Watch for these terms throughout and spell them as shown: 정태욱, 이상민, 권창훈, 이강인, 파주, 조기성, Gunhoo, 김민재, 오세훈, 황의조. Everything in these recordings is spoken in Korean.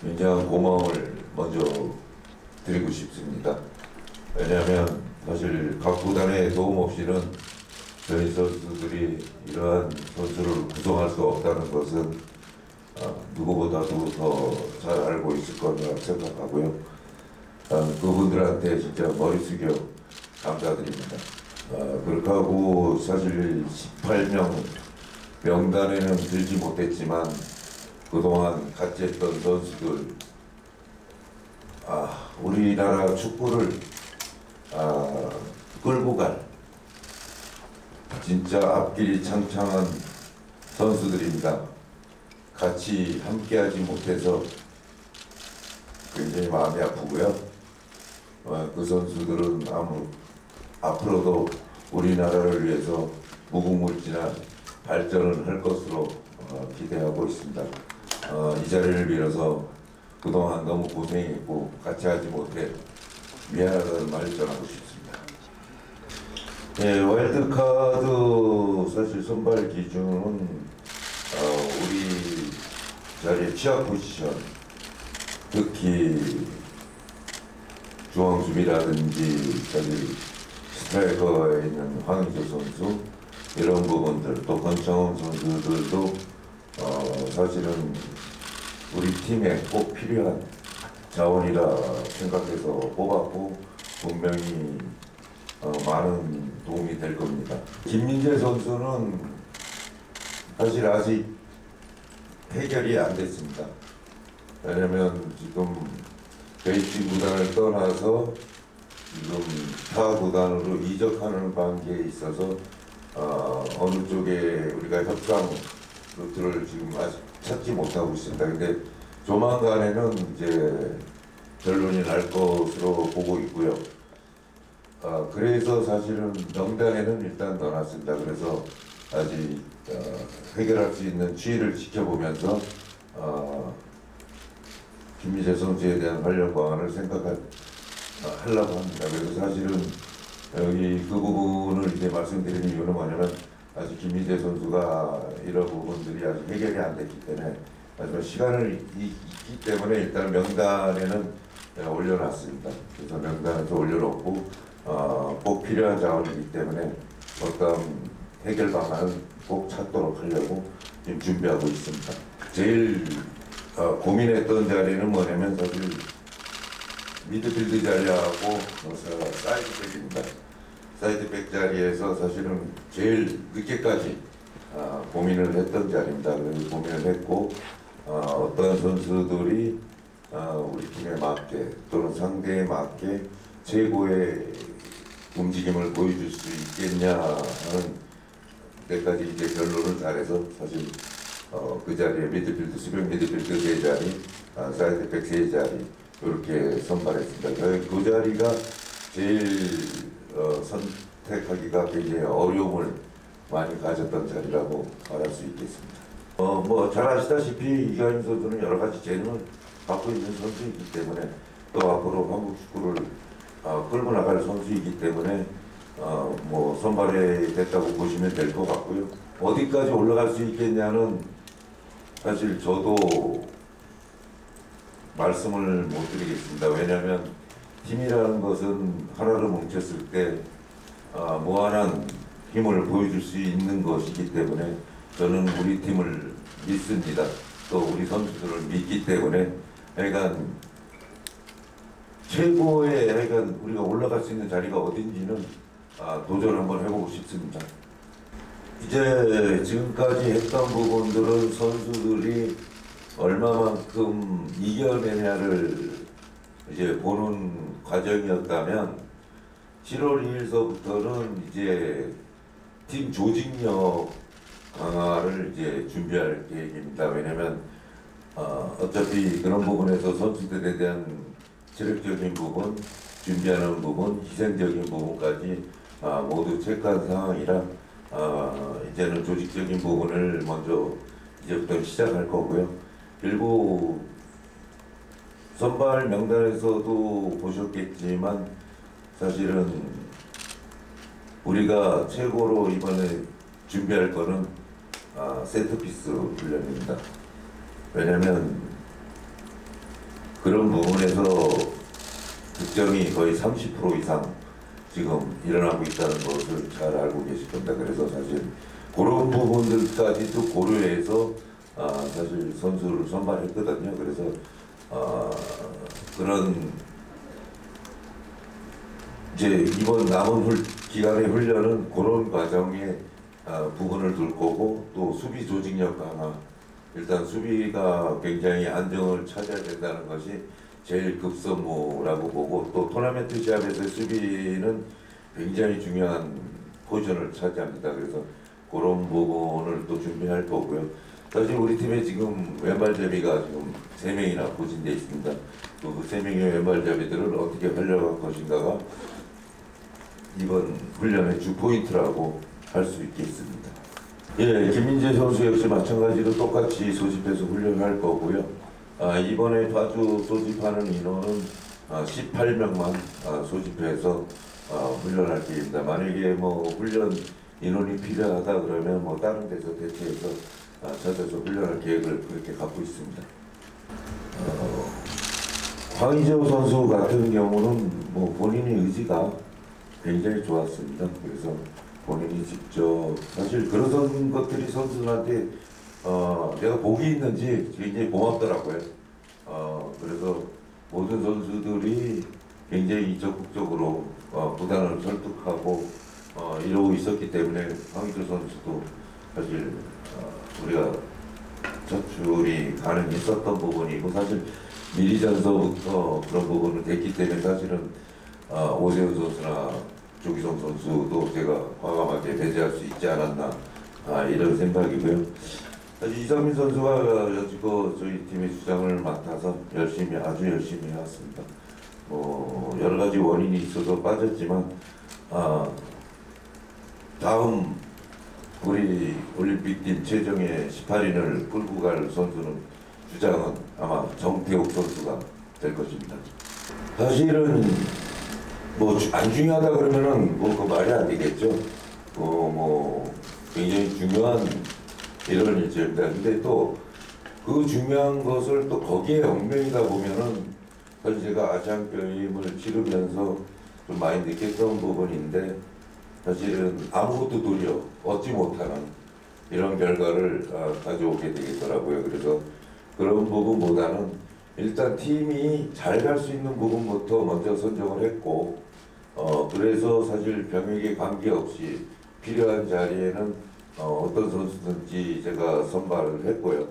굉장한 고마움을 먼저 드리고 싶습니다. 왜냐하면 사실 각 구단의 도움 없이는 저희 선수들이 이러한 선수를 구성할 수 없다는 것은 누구보다도 더 잘 알고 있을 거라 생각하고요. 그분들한테 진짜 머리 숙여 감사드립니다. 그렇게 하고 사실 18명 명단에는 들지 못했지만 그동안 같이 했던 선수들, 우리나라 축구를 끌고 갈 진짜 앞길이 창창한 선수들입니다. 같이 함께하지 못해서 굉장히 마음이 아프고요. 그 선수들은 앞으로도 우리나라를 위해서 무궁무진한 발전을 할 것으로 기대하고 있습니다. 이 자리를 빌어서 그동안 너무 고생했고 같이 하지 못해 미안하다는 말을 전하고 싶습니다. 네, 와일드카드 사실 선발 기준은 우리 자리의 취약 포지션, 특히 중앙수비라든지 저기 스트라이커에 있는 황의조 선수, 이런 부분들, 또 권창훈 선수들도 사실은 우리 팀에 꼭 필요한 자원이라 생각해서 뽑았고 분명히 많은 도움이 될 겁니다. 김민재 선수는 사실 아직 해결이 안 됐습니다. 왜냐면 지금 베이징 구단을 떠나서 지금 타 구단으로 이적하는 관계에 있어서 어느 쪽에 우리가 협상 루트를 지금 아직 찾지 못하고 있습니다. 근데 조만간에는 이제 결론이 날 것으로 보고 있고요. 그래서 사실은 명단에는 일단 넣어놨습니다. 그래서 아직 해결할 수 있는 추이를 지켜보면서 김민재 선수에 대한 활력 방안을 생각하려고 합니다. 그래서 사실은 여기 그 부분을 이제 말씀드리는 이유는 뭐냐면 아직 김민재 선수가 이런 부분들이 아직 해결이 안 됐기 때문에, 하지만 시간을 있기 때문에 일단 명단에는 올려놨습니다. 그래서 명단에서 올려놓고 꼭 필요한 자원이기 때문에 어떤 해결 방안을 꼭 찾도록 하려고 지금 준비하고 있습니다. 제일 고민했던 자리는 뭐냐면 사실 미드필드 자리하고 사이드백입니다. 사이드백 자리에서 사실은 제일 늦게까지 고민을 했던 자리입니다. 그래서 고민을 했고 어떤 선수들이 우리 팀에 맞게 또는 상대에 맞게 최고의 움직임을 보여줄 수 있겠냐 하는 데까지 이제 결론을 잘해서 사실 그 자리에 미드필드, 수비 미드필드 4자리, 사이드백 3자리 이렇게 선발했습니다. 그 자리가 제일 선택하기가 굉장히 어려움을 많이 가졌던 자리라고 말할 수 있겠습니다. 잘 아시다시피 이강인 선수는 여러 가지 재능을 갖고 있는 선수이기 때문에, 또 앞으로 한국 축구를 끌고 나갈 선수이기 때문에 선발이 됐다고 보시면 될 것 같고요. 어디까지 올라갈 수 있겠냐는 사실 저도 말씀을 못 드리겠습니다. 왜냐하면 팀이라는 것은 하나로 뭉쳤을 때 무한한 힘을 보여줄 수 있는 것이기 때문에 저는 우리 팀을 믿습니다. 또 우리 선수들을 믿기 때문에 약간 최고의 약간 우리가 올라갈 수 있는 자리가 어딘지는 도전 한번 해보고 싶습니다. 이제 지금까지 했던 부분들은 선수들이 얼마만큼 이겨내냐를 이제 보는 과정이었다면 7월 2일서부터는 이제 팀 조직력 강화를 이제 준비할 계획입니다. 왜냐면 어차피 그런 부분에서 선수들에 대한 체력적인 부분, 준비하는 부분, 희생적인 부분까지 모두 체크한 상황이라 이제는 조직적인 부분을 먼저 이제부터 시작할 거고요. 일부 선발 명단에서도 보셨겠지만 사실은 우리가 최고로 이번에 준비할 거는 세트피스 훈련입니다. 왜냐면 그런 부분에서 득점이 거의 30% 이상 지금 일어나고 있다는 것을 잘 알고 계실 겁니다. 그래서 사실 그런 부분들까지도 고려해서 사실 선수를 선발했거든요. 그래서 그런 이제 이번 남은 기간의 훈련은 그런 과정의 부분을 둘 거고, 또 수비 조직력 강화, 일단 수비가 굉장히 안정을 찾아야 된다는 것이 제일 급선무라고 보고, 또 토너먼트 시합에서 수비는 굉장히 중요한 포지션을 차지합니다. 그래서 그런 부분을 또 준비할 거고요. 사실 우리 팀에 지금 왼발잡이가 지금 3명이나 고진되어 있습니다. 그 3명의 왼발잡이들을 어떻게 활용할 것인가가 이번 훈련의 주 포인트라고 할 수 있겠습니다. 예, 김민재 선수 역시 마찬가지로 똑같이 소집해서 훈련할 거고요. 이번에 파주 소집하는 인원은 18명만 소집해서 훈련할 계획입니다. 만약에 뭐 훈련 인원이 필요하다 그러면 뭐 다른 데서 대체해서 찾아서 훈련할 계획을 그렇게 갖고 있습니다. 황의조 선수 같은 경우는 뭐 본인의 의지가 굉장히 좋았습니다. 그래서 본인이 직접 사실 그런 것들이 선수한테 내가 복이 있는지 굉장히 고맙더라고요. 그래서 모든 선수들이 굉장히 적극적으로 구단을 설득하고 이러고 있었기 때문에 황의조 선수도 사실 우리가 차출이 가능했었던 부분이고, 사실 미리 전서부터 그런 부분은 됐기 때문에 사실은 오세훈 선수나 조기성 선수도 제가 과감하게 배제할 수 있지 않았나 이런 생각이고요. 사실 이상민 선수가 여지껏 저희 팀의 주장을 맡아서 열심히, 아주 열심히 해왔습니다. 뭐 여러 가지 원인이 있어서 빠졌지만 다음 우리 올림픽팀 최종의 18인을 끌고 갈 선수는, 주장은 아마 정태욱 선수가 될 것입니다. 사실은 뭐 안 중요하다 그러면은 뭐 그 말이 안 되겠죠. 뭐 굉장히 중요한 이런 일입니다. 근데 또 그 중요한 것을 또 거기에 얽매이다 보면은, 사실 제가 아시안 게임을 치르면서 좀 많이 느꼈던 부분인데, 사실은 아무것도 도리어 얻지 못하는 이런 결과를 가져오게 되겠더라고요. 그래서 그런 부분보다는 일단 팀이 잘 갈 수 있는 부분부터 먼저 선정을 했고, 그래서 사실 병역에 관계없이 필요한 자리에는 어떤 선수든지 제가 선발을 했고요.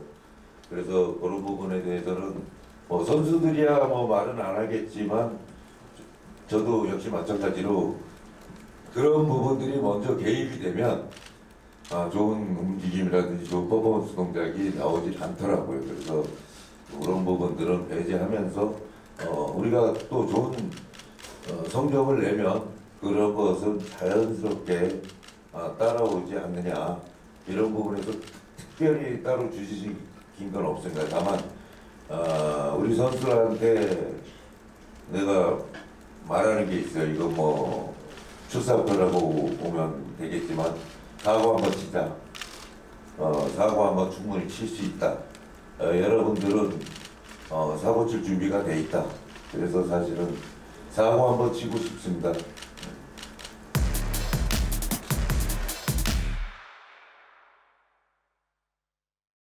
그래서 그런 부분에 대해서는 뭐 선수들이야 뭐 말은 안 하겠지만, 저도 역시 마찬가지로 그런 부분들이 먼저 개입이 되면 좋은 움직임이라든지 좋은 퍼포먼스 동작이 나오지 않더라고요. 그래서 그런 부분들은 배제하면서 우리가 또 좋은 성적을 내면 그런 것은 자연스럽게 따라오지 않느냐, 이런 부분에서 특별히 따로 주시긴 건 없습니다. 다만 우리 선수한테 내가 말하는 게 있어요. 이거 뭐 출사표라고 보면 되겠지만, 사고 한번 치자, 사고 한번 충분히 칠 수 있다, 여러분들은 사고 칠 준비가 돼 있다. 그래서 사실은 사고 한번 치고 싶습니다.